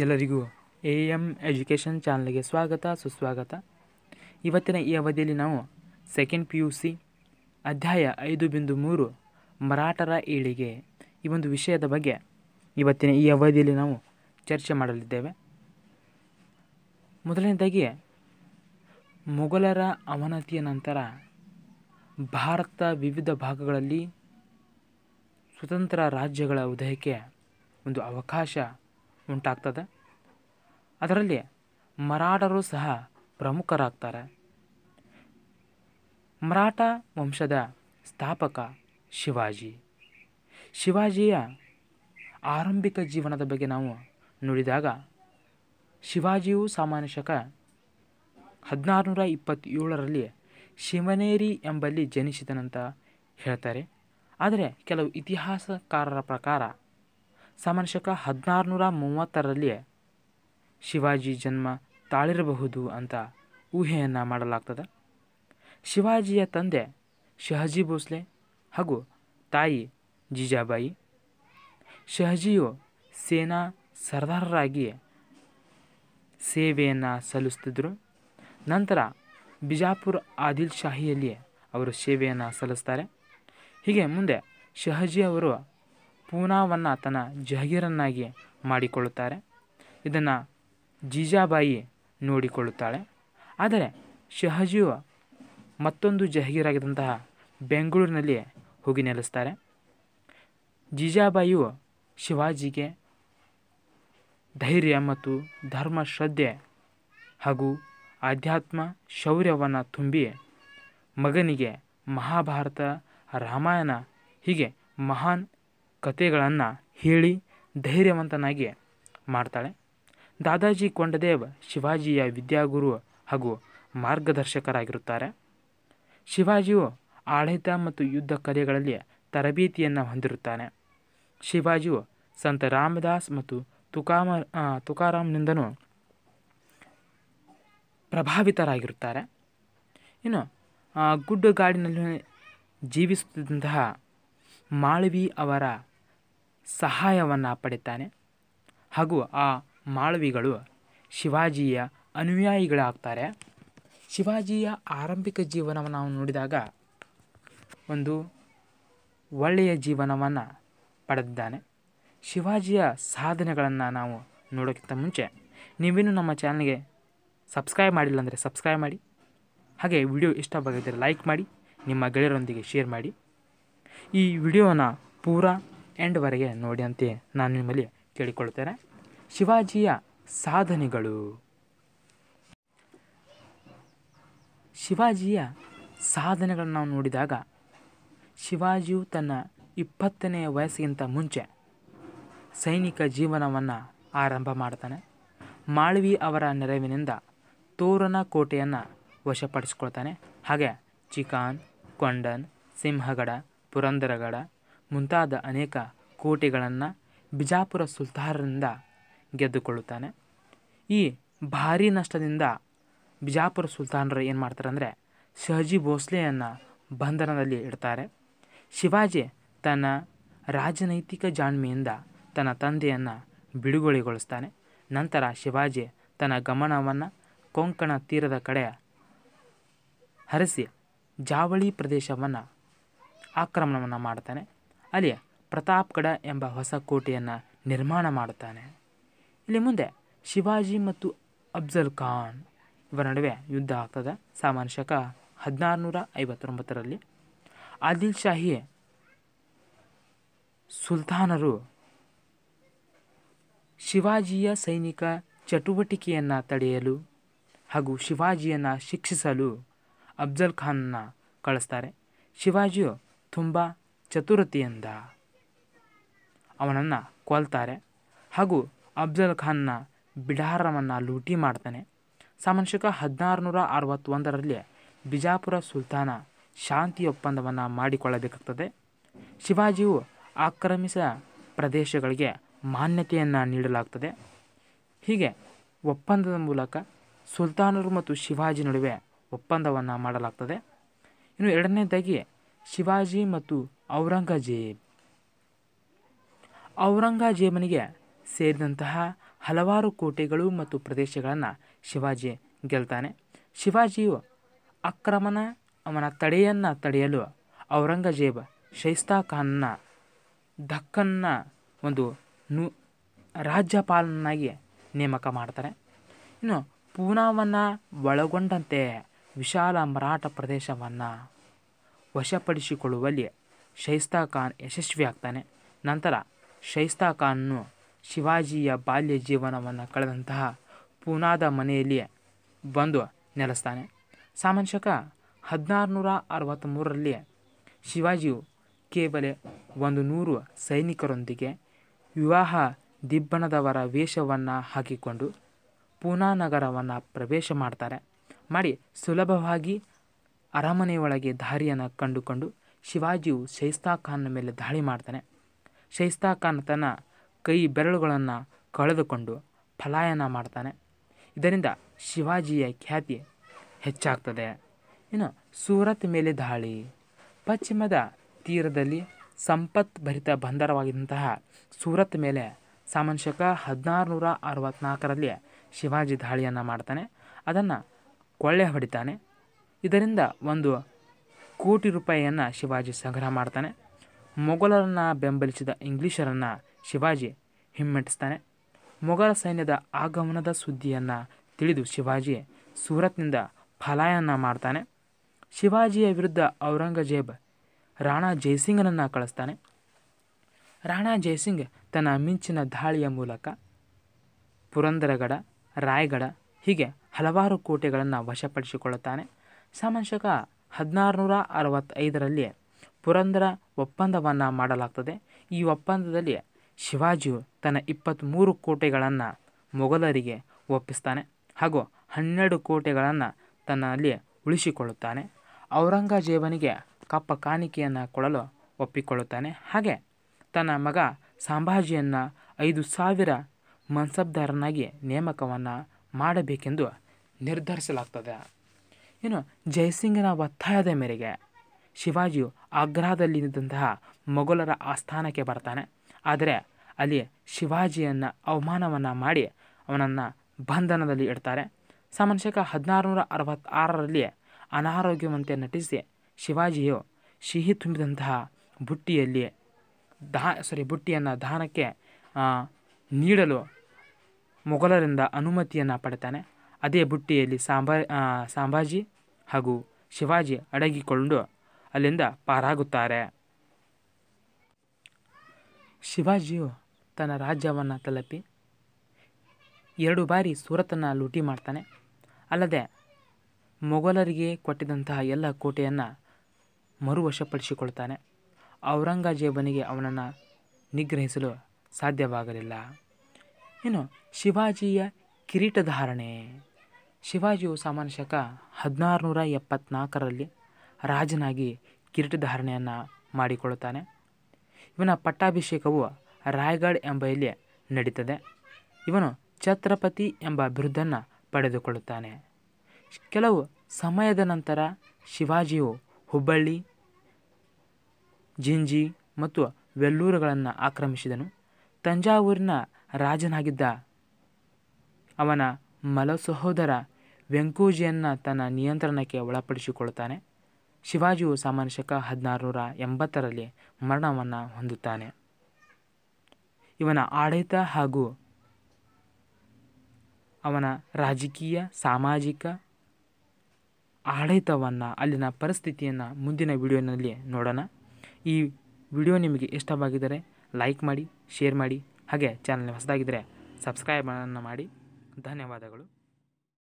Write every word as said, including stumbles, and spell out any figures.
ಎಲ್ಲರಿಗೂ A M education ಚಾನಲ್ಗೆ ಸ್ವಾಗತ ಸುಸ್ವಾಗತ। ಇವತ್ತಿನ ಈ ಅವಧಿಯಲ್ಲಿ ನಾವು ಸೆಕೆಂಡ್ ಪಿ ಯು ಸಿ ಅಧ್ಯಾಯ ಐದು ಬಿಂದು ಮೂರು ಮರಾಠರ ಏಳಿಗೆ ಈ ಒಂದು ವಿಷಯದ ಬಗ್ಗೆ ಇವತ್ತಿನ ಈ ಅವಧಿಯಲ್ಲಿ ನಾವು ಚರ್ಚೆ ಮಾಡಲಿದ್ದೇವೆ। ಮೊದಲನೇದಾಗಿ ಮೊಘಲರ ಅವನತಿಯ ನಂತರ ಭಾರತ ವಿವಿಧ ಭಾಗಗಳಲ್ಲಿ ಸ್ವತಂತ್ರ ರಾಜ್ಯಗಳ ಉದಯಕ್ಕೆ ಒಂದು ಅವಕಾಶ ಉಂಟಾಗ್ತದೆ। ಅದರಲ್ಲಿ ಮರಾಠರು ಸಹ ಪ್ರಮುಖರಾಗ್ತಾರೆ। ಮರಾಠ ವಂಶದ ಸ್ಥಾಪಕ ಶಿವಾಜಿ ಶಿವಾಜಿಯ ಆರಂಭಿಕ ಜೀವನದ ಬಗ್ಗೆ ನಾವು ನೋಡಿದಾಗ ಶಿವಾಜಿಯು ಸಾಮಾನ್ಯ ಶಕ ಹದಿನಾರುನೂರ ಇಪ್ಪತ್ತೇಳರಲ್ಲಿ ಶಿವನೇರಿ ಎಂಬಲ್ಲಿ ಜನಿಸಿದನಂತ ಹೇಳ್ತಾರೆ। ಆದರೆ ಕೆಲವು ಇತಿಹಾಸಕಾರರ ಪ್ರಕಾರ ಸಾಮಾನ್ಯ ಶಕ ಹದಿನಾರುನೂರ ಮೂವತ್ತರಲ್ಲಿ ಶಿವಾಜಿ ಜನ್ಮ ತಾಳಿರಬಹುದು ಅಂತ ಊಹೆಯನ್ನು ಮಾಡಲಾಗ್ತದೆ। ಶಿವಾಜಿಯ ತಂದೆ ಶಹಾಜಿ ಭೋಸಲೆ ಹಾಗೂ ತಾಯಿ ಜಿಜಾಬಾಯಿ। ಶಹಾಜಿಯು ಸೇನಾ ಸರ್ದಾರರಾಗಿ ಸೇವೆಯನ್ನು ಸಲ್ಲಿಸ್ತಿದ್ದರು। ನಂತರ ಬಿಜಾಪುರ ಆದಿಲ್ ಶಾಹಿಯಲ್ಲಿ ಅವರು ಸೇವೆಯನ್ನು ಸಲ್ಲಿಸ್ತಾರೆ। ಹೀಗೆ ಮುಂದೆ ಶಹಾಜಿಯವರು ಪೂನಾವನ್ನು ತನ್ನ ಜಹೀರನ್ನಾಗಿ ಮಾಡಿಕೊಳ್ಳುತ್ತಾರೆ। ಇದನ್ನು ಜಿಜಾಬಾಯಿ ನೋಡಿಕೊಳ್ಳುತ್ತಾಳೆ। ಆದರೆ ಶಹಾಜಿಯು ಮತ್ತೊಂದು ಜಹೀರಾಗಿದ್ದಂತಹ ಬೆಂಗಳೂರಿನಲ್ಲಿ ಹೋಗಿ ನೆಲೆಸ್ತಾರೆ। ಜಿಜಾಬಾಯಿಯು ಶಿವಾಜಿಗೆ ಧೈರ್ಯ ಮತ್ತು ಧರ್ಮ ಶ್ರದ್ಧೆ ಹಾಗೂ ಆಧ್ಯಾತ್ಮ ಶೌರ್ಯವನ್ನು ತುಂಬಿ ಮಗನಿಗೆ ಮಹಾಭಾರತ, ರಾಮಾಯಣ ಹೀಗೆ ಮಹಾನ್ ಕಥೆಗಳನ್ನು ಹೇಳಿ ಧೈರ್ಯವಂತನಾಗಿ ಮಾಡ್ತಾಳೆ। ದಾದಾಜಿ ಕೊಂಡದೇವ್ ಶಿವಾಜಿಯ ವಿದ್ಯಾಗುರು ಹಾಗೂ ಮಾರ್ಗದರ್ಶಕರಾಗಿರುತ್ತಾರೆ। ಶಿವಾಜಿಯು ಆಡಳಿತ ಮತ್ತು ಯುದ್ಧ ಕಲೆಗಳಲ್ಲಿ ತರಬೇತಿಯನ್ನು ಹೊಂದಿರುತ್ತಾನೆ। ಶಿವಾಜಿಯು ಸಂತ ರಾಮದಾಸ್ ಮತ್ತು ತುಕಾಮ ತುಕಾರಾಮ್ನಿಂದನೂ ಪ್ರಭಾವಿತರಾಗಿರುತ್ತಾರೆ। ಇನ್ನು ಗುಡ್ಡಗಾಡಿನಲ್ಲಿ ಜೀವಿಸುತ್ತಿದ್ದಂತಹ ಮಾಳವಿ ಅವರ ಸಹಾಯವನ್ನು ಪಡೆಯುತ್ತಾನೆ ಹಾಗೂ ಆ ಮಾಳವಿಗಳು ಶಿವಾಜಿಯ ಅನುಯಾಯಿಗಳಾಗ್ತಾರೆ। ಶಿವಾಜಿಯ ಆರಂಭಿಕ ಜೀವನವನ್ನು ನಾವು ನೋಡಿದಾಗ ಒಂದು ಒಳ್ಳೆಯ ಜೀವನವನ್ನು ಪಡೆದಿದ್ದಾನೆ। ಶಿವಾಜಿಯ ಸಾಧನೆಗಳನ್ನು ನಾವು ನೋಡೋಕ್ಕಿಂತ ಮುಂಚೆ ನೀವೇನು ನಮ್ಮ ಚಾನಲ್ಗೆ ಸಬ್ಸ್ಕ್ರೈಬ್ ಮಾಡಿಲ್ಲ ಅಂದರೆ ಸಬ್ಸ್ಕ್ರೈಬ್ ಮಾಡಿ, ಹಾಗೆ ವಿಡಿಯೋ ಇಷ್ಟವಾಗಿದ್ದರೆ ಲೈಕ್ ಮಾಡಿ, ನಿಮ್ಮ ಗೆಳೆಯರೊಂದಿಗೆ ಶೇರ್ ಮಾಡಿ। ಈ ವಿಡಿಯೋನ ಪೂರಾ ಎಂಡ್ವರೆಗೆ ನೋಡಿ ಅಂತ ನಾನು ನಿಮ್ಮಲ್ಲಿ ಕೇಳಿಕೊಳ್ಳುತ್ತೇನೆ। ಶಿವಾಜಿಯ ಸಾಧನೆಗಳು ಶಿವಾಜಿಯ ಸಾಧನೆಗಳನ್ನು ನಾವು ನೋಡಿದಾಗ ಶಿವಾಜಿಯು ತನ್ನ ಇಪ್ಪತ್ತನೇ ವಯಸ್ಸಿಗಿಂತ ಮುಂಚೆ ಸೈನಿಕ ಜೀವನವನ್ನು ಆರಂಭ ಮಾಡ್ತಾನೆ। ಮಾಳ್ವಿ ಅವರ ನೆರವಿನಿಂದ ತೋರಣ ಕೋಟೆಯನ್ನು ವಶಪಡಿಸಿಕೊಳ್ತಾನೆ। ಹಾಗೆ ಚಿಕಾನ್, ಕೊಂಡನ್, ಸಿಂಹಗಡ, ಪುರಂದರಗಡ ಮುಂತಾದ ಅನೇಕ ಕೋಟೆಗಳನ್ನು ಬಿಜಾಪುರ ಸುಲ್ತಾನರಿಂದ ಗೆದ್ದುಕೊಳ್ಳುತ್ತಾನೆ। ಈ ಭಾರೀ ನಷ್ಟದಿಂದ ಬಿಜಾಪುರ ಸುಲ್ತಾನರು ಏನು ಮಾಡ್ತಾರೆ ಅಂದರೆ ಶಹಾಜಿ ಭೋಸಲೆಯನ್ನು ಬಂಧನದಲ್ಲಿ ಇಡ್ತಾರೆ। ಶಿವಾಜಿ ತನ್ನ ರಾಜನೈತಿಕ ಜಾಣ್ಮೆಯಿಂದ ತನ್ನ ತಂದೆಯನ್ನು ಬಿಡುಗಡೆಗೊಳಿಸ್ತಾನೆ। ನಂತರ ಶಿವಾಜಿ ತನ್ನ ಗಮನವನ್ನು ಕೊಂಕಣ ತೀರದ ಕಡೆ ಹರಿಸಿ ಜಾವಳಿ ಪ್ರದೇಶವನ್ನು ಆಕ್ರಮಣವನ್ನು ಮಾಡ್ತಾನೆ। ಅಲ್ಲಿ ಪ್ರತಾಪ್ಗಢ ಎಂಬ ಹೊಸ ಕೋಟೆಯನ್ನು ನಿರ್ಮಾಣ ಮಾಡುತ್ತಾನೆ। ಇಲ್ಲಿ ಮುಂದೆ ಶಿವಾಜಿ ಮತ್ತು ಅಫ್ಜಲ್ ಖಾನ್ ಇವರ ನಡುವೆ ಯುದ್ಧ ಆಗ್ತದೆ ಸಾಮಾನ್ಯ ಶಕ ಹದಿನಾರುನೂರ ಐವತ್ತೊಂಬತ್ತರಲ್ಲಿ। ಆದಿಲ್ ಶಾಹಿ ಸುಲ್ತಾನರು ಶಿವಾಜಿಯ ಸೈನಿಕ ಚಟುವಟಿಕೆಯನ್ನು ತಡೆಯಲು ಹಾಗೂ ಶಿವಾಜಿಯನ್ನು ಶಿಕ್ಷಿಸಲು ಅಫ್ಜಲ್ ಖಾನ್ನ ಕಳಿಸ್ತಾರೆ। ಶಿವಾಜಿಯು ತುಂಬ ಚತುರತೆಯಿಂದ ಅವನನ್ನು ಕೊಲ್ತಾರೆ ಹಾಗೂ ಅಫ್ಜಲ್ ಖಾನ್ನ ಬಿಡಾರವನ್ನು ಲೂಟಿ ಮಾಡ್ತಾನೆ। ಸಾಮಾನ್ಯ ಶಕ ಹದಿನಾರುನೂರ ಅರವತ್ತೊಂದರಲ್ಲಿ ಬಿಜಾಪುರ ಸುಲ್ತಾನ ಶಾಂತಿ ಒಪ್ಪಂದವನ್ನು ಮಾಡಿಕೊಳ್ಳಬೇಕಾಗ್ತದೆ। ಶಿವಾಜಿಯು ಆಕ್ರಮಿಸ ಪ್ರದೇಶಗಳಿಗೆ ಮಾನ್ಯತೆಯನ್ನು ನೀಡಲಾಗ್ತದೆ। ಹೀಗೆ ಒಪ್ಪಂದದ ಮೂಲಕ ಸುಲ್ತಾನರು ಮತ್ತು ಶಿವಾಜಿ ನಡುವೆ ಒಪ್ಪಂದವನ್ನು ಮಾಡಲಾಗ್ತದೆ। ಇನ್ನು ಎರಡನೇದಾಗಿ ಶಿವಾಜಿ ಮತ್ತು ಔರಂಗಜೇಬ್ ಔರಂಗಜೇಬನಿಗೆ ಸೇರಿದಂತಹ ಹಲವಾರು ಕೋಟೆಗಳು ಮತ್ತು ಪ್ರದೇಶಗಳನ್ನು ಶಿವಾಜಿ ಗೆಲ್ತಾನೆ. ಶಿವಾಜಿಯು ಆಕ್ರಮಣ ಅವನ ತಡೆಯನ್ನು ತಡೆಯಲು ಔರಂಗಜೇಬ ಶೈಸ್ತಾ ಖಾನ್ನ ದಕ್ಕನ್ನ ಒಂದು ನು ರಾಜ್ಯಪಾಲನಾಗಿ ನೇಮಕ ಮಾಡ್ತಾರೆ. ಇನ್ನು ಪೂನಾವನ್ನು ಒಳಗೊಂಡಂತೆ ವಿಶಾಲ ಮರಾಠ ಪ್ರದೇಶವನ್ನು ವಶಪಡಿಸಿಕೊಳ್ಳುವಲ್ಲಿ ಶೈಸ್ತಾ ಖಾನ್ ಯಶಸ್ವಿಯಾಗ್ತಾನೆ. ನಂತರ ಶೈಸ್ತಾ ಖಾನ್ನನ್ನು ಶಿವಾಜಿಯ ಬಾಲ್ಯ ಜೀವನವನ್ನು ಕಳೆದಂತಹ ಪೂನಾದ ಮನೆಯಲ್ಲಿ ಬಂದು ನೆಲೆಸ್ತಾನೆ. ಸಾಮಾನ್ಯಕ ಹದಿನಾರು ನೂರ ಅರವತ್ತ್ಮೂರರಲ್ಲಿ ಶಿವಾಜಿಯು ಕೇವಲ ಒಂದು ನೂರು ಸೈನಿಕರೊಂದಿಗೆ ವಿವಾಹ ದಿಬ್ಬಣದವರ ವೇಷವನ್ನು ಹಾಕಿಕೊಂಡು ಪೂನಾ ನಗರವನ್ನು ಪ್ರವೇಶ ಮಾಡ್ತಾರೆ ಮಾಡಿ ಸುಲಭವಾಗಿ ಅರಮನೆಯೊಳಗೆ ದಾರಿಯನ್ನು ಕಂಡುಕೊಂಡು ಶಿವಾಜಿಯು ಶೈಸ್ತಾ ಖಾನ್ನ ಮೇಲೆ ದಾಳಿ ಮಾಡ್ತಾನೆ. ಶೈಸ್ತಾ ಖಾನ್ ತನ್ನ ಕೈ ಬೆರಳುಗಳನ್ನು ಕಳೆದುಕೊಂಡು ಪಲಾಯನ ಮಾಡ್ತಾನೆ. ಇದರಿಂದ ಶಿವಾಜಿಯ ಖ್ಯಾತಿ ಹೆಚ್ಚಾಗ್ತದೆ. ಇನ್ನು ಸೂರತ್ ಮೇಲೆ ದಾಳಿ, ಪಶ್ಚಿಮದ ತೀರದಲ್ಲಿ ಸಂಪತ್ಭರಿತ ಬಂದರವಾಗಿದ್ದಂತಹ ಸೂರತ್ ಮೇಲೆ ಸಾಮಾನ್ಯಕ ಹದಿನಾರು ನೂರ ಅರವತ್ತ್ನಾಲ್ಕರಲ್ಲಿ ಶಿವಾಜಿ ದಾಳಿಯನ್ನು ಮಾಡ್ತಾನೆ. ಅದನ್ನು ಕೊಳ್ಳೆ ಹೊಡಿತಾನೆ. ಇದರಿಂದ ಒಂದು ಕೋಟಿ ರೂಪಾಯಿಯನ್ನು ಶಿವಾಜಿ ಸಂಗ್ರಹ ಮಾಡ್ತಾನೆ. ಮೊಘಲರನ್ನು ಬೆಂಬಲಿಸಿದ ಇಂಗ್ಲೀಷರನ್ನು ಶಿವಾಜಿ ಹಿಮ್ಮೆಟ್ಟಿಸ್ತಾನೆ. ಮೊಘಲ ಸೈನ್ಯದ ಆಗಮನದ ಸುದ್ದಿಯನ್ನು ತಿಳಿದು ಶಿವಾಜಿ ಸೂರತ್ನಿಂದ ಪಲಾಯನ ಮಾಡ್ತಾನೆ. ಶಿವಾಜಿಯ ವಿರುದ್ಧ ಔರಂಗಜೇಬ್ ರಾಣಾ ಜೈಸಿಂಗ್ನನ್ನು ಕಳಿಸ್ತಾನೆ. ರಾಣಾ ಜೈಸಿಂಗ್ ತನ್ನ ಮಿಂಚಿನ ದಾಳಿಯ ಮೂಲಕ ಪುರಂದರಗಡ, ರಾಯ್ಗಢ ಹೀಗೆ ಹಲವಾರು ಕೋಟೆಗಳನ್ನು ವಶಪಡಿಸಿಕೊಳ್ಳುತ್ತಾನೆ. ಸಾಮಾನ್ಯಕ ಹದಿನಾರು ನೂರ ಅರವತ್ತೈದರಲ್ಲಿ ಪುರಂದರ ಒಪ್ಪಂದವನ್ನು ಮಾಡಲಾಗ್ತದೆ. ಈ ಒಪ್ಪಂದದಲ್ಲಿ ಶಿವಾಜಿಯು ತನ್ನ ಇಪ್ಪತ್ತ್ಮೂರು ಕೋಟೆಗಳನ್ನು ಮೊಘಲರಿಗೆ ಒಪ್ಪಿಸ್ತಾನೆ ಹಾಗೂ ಹನ್ನೆರಡು ಕೋಟೆಗಳನ್ನು ತನ್ನಲ್ಲಿ ಉಳಿಸಿಕೊಳ್ಳುತ್ತಾನೆ. ಔರಂಗಜೇಬನಿಗೆ ಕಪ್ಪ ಕಾಣಿಕೆಯನ್ನು ಕೊಡಲು ಒಪ್ಪಿಕೊಳ್ಳುತ್ತಾನೆ. ಹಾಗೆ ತನ್ನ ಮಗ ಸಂಭಾಜಿಯನ್ನು ಐದು ಸಾವಿರ ಮನ್ಸಬ್ದಾರನಾಗಿ ನೇಮಕವನ್ನು ಮಾಡಬೇಕೆಂದು ನಿರ್ಧರಿಸಲಾಗ್ತದೆ. ಇನ್ನು ಜೈಸಿಂಗ್ನ ಒತ್ತಾಯದ ಮೇರೆಗೆ ಶಿವಾಜಿಯು ಆಗ್ರಾದಲ್ಲಿದ್ದಂತಹ ಮೊಘಲರ ಆಸ್ಥಾನಕ್ಕೆ ಬರ್ತಾನೆ. ಆದರೆ ಅಲ್ಲಿ ಶಿವಾಜಿಯನ್ನು ಅವಮಾನವನ್ನು ಮಾಡಿ ಅವನನ್ನು ಬಂಧನದಲ್ಲಿ ಇಡ್ತಾರೆ. ಸಾಮಾನ್ಯಕ ಹದಿನಾರು ನೂರ ಅರವತ್ತಾರರಲ್ಲಿ ಅನಾರೋಗ್ಯವಂತೆ ನಟಿಸಿ ಶಿವಾಜಿಯು ಸಿಹಿ ತುಂಬಿದಂತಹ ಬುಟ್ಟಿಯಲ್ಲಿ ದಾ ಸಾರಿ ಬುಟ್ಟಿಯನ್ನು ದಾನಕ್ಕೆ ನೀಡಲು ಮೊಘಲರಿಂದ ಅನುಮತಿಯನ್ನು ಪಡೆತಾನೆ. ಅದೇ ಬುಟ್ಟಿಯಲ್ಲಿ ಸಾಂಬಾ ಸಂಭಾಜಿ ಹಾಗೂ ಶಿವಾಜಿ ಅಡಗಿಕೊಂಡು ಅಲ್ಲಿಂದ ಪಾರಾಗುತ್ತಾರೆ. ಶಿವಾಜಿಯು ತನ್ನ ರಾಜ್ಯವನ್ನು ತಲುಪಿ ಎರಡು ಬಾರಿ ಸೂರತನ್ನು ಲೂಟಿ ಮಾಡ್ತಾನೆ. ಅಲ್ಲದೆ ಮೊಘಲರಿಗೆ ಕೊಟ್ಟಿದ್ದಂತಹ ಎಲ್ಲ ಕೋಟೆಯನ್ನು ಮರುವಶಪಡಿಸಿಕೊಳ್ತಾನೆ. ಔರಂಗಜೇಬನಿಗೆ ಅವನನ್ನು ನಿಗ್ರಹಿಸಲು ಸಾಧ್ಯವಾಗಲಿಲ್ಲ. ಇನ್ನು ಶಿವಾಜಿಯ ಕಿರೀಟಧಾರಣೆ, ಶಿವಾಜಿಯು ಸಾಮಾನ್ಯಕ ಹದಿನಾರು ನೂರ ಎಪ್ಪತ್ತ್ನಾಲ್ಕರಲ್ಲಿ ರಾಜನಾಗಿ ಕಿರೀಟಧಾರಣೆಯನ್ನು ಮಾಡಿಕೊಳ್ಳುತ್ತಾನೆ. ಇವನ ಪಟ್ಟಾಭಿಷೇಕವು ರಾಯ್ಗಢ್ ಎಂಬ ಇಲ್ಲಿ ನಡೀತದೆ. ಇವನು ಛತ್ರಪತಿ ಎಂಬ ಬಿರುದನ್ನು ಪಡೆದುಕೊಳ್ಳುತ್ತಾನೆ. ಕೆಲವು ಸಮಯದ ನಂತರ ಶಿವಾಜಿಯು ಹುಬ್ಬಳ್ಳಿ, ಜಿಂಜಿ ಮತ್ತು ವೆಲ್ಲೂರುಗಳನ್ನು ಆಕ್ರಮಿಸಿದನು. ತಂಜಾವೂರಿನ ರಾಜನಾಗಿದ್ದ ಅವನ ಮಲ ಸಹೋದರ ವೆಂಕೋಜಿಯನ್ನು ತನ್ನ ನಿಯಂತ್ರಣಕ್ಕೆ ಒಳಪಡಿಸಿಕೊಳ್ಳುತ್ತಾನೆ. ಶಿವಾಜಿಯು ಸಾಮಾನ್ಯಕ ಹದಿನಾರು ನೂರ ಎಂಬತ್ತರಲ್ಲಿ ಮರಣವನ್ನು ಹೊಂದುತ್ತಾನೆ. ಇವನ ಆಡಳಿತ ಹಾಗೂ ಅವನ ರಾಜಕೀಯ ಸಾಮಾಜಿಕ ಆಡಳಿತವನ್ನು, ಅಲ್ಲಿನ ಪರಿಸ್ಥಿತಿಯನ್ನು ಮುಂದಿನ ವಿಡಿಯೋನಲ್ಲಿ ನೋಡೋಣ. ಈ ವಿಡಿಯೋ ನಿಮಗೆ ಇಷ್ಟವಾಗಿದ್ದರೆ ಲೈಕ್ ಮಾಡಿ, ಶೇರ್ ಮಾಡಿ. ಹಾಗೆ ಚಾನಲ್ ಹೊಸದಾಗಿದ್ದರೆ ಸಬ್ಸ್ಕ್ರೈಬನ್ನು ಮಾಡಿ. ಧನ್ಯವಾದಗಳು.